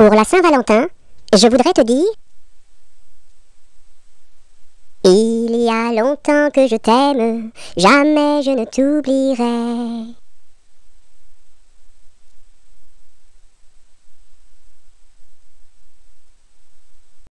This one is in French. Pour la Saint-Valentin, je voudrais te dire: il y a longtemps que je t'aime, jamais je ne t'oublierai.